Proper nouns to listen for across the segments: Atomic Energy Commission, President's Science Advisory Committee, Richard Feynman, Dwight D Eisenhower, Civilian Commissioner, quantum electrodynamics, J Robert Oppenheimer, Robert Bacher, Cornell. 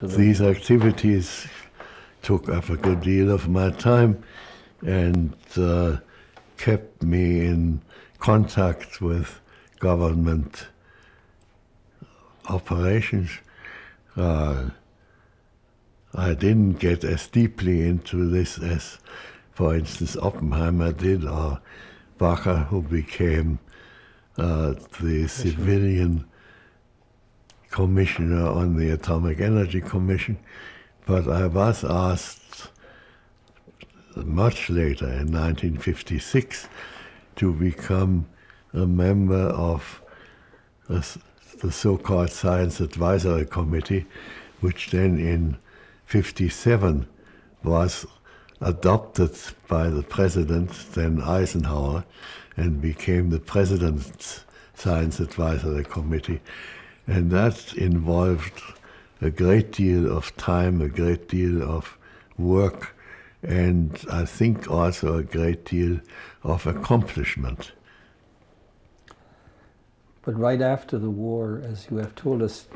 These activities took up a good deal of my time and kept me in contact with government operations. I didn't get as deeply into this as, for instance, Oppenheimer did, or Bacher, who became the civilian commissioner on the Atomic Energy Commission, but I was asked much later, in 1956, to become a member of the so-called Science Advisory Committee, which then in 1957 was adopted by the President, then Eisenhower, and became the President's Science Advisory Committee. And that involved a great deal of time, a great deal of work, and I think also a great deal of accomplishment. But right after the war, as you have told us,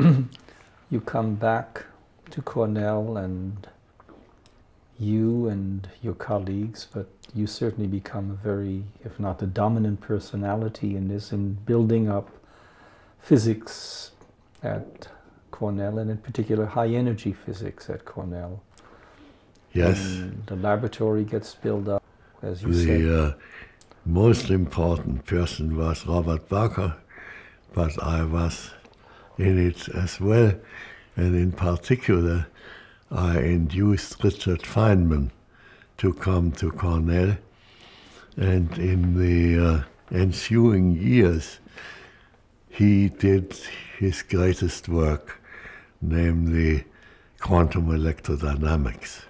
you come back to Cornell, and you and your colleagues, but you certainly become a very, if not the dominant personality in this, in building up physics at Cornell, and in particular high energy physics at Cornell. Yes. And the laboratory gets built up, as you said. The most important person was Robert Bacher, but I was in it as well. And in particular, I induced Richard Feynman to come to Cornell. And in the ensuing years, he did his greatest work, namely quantum electrodynamics.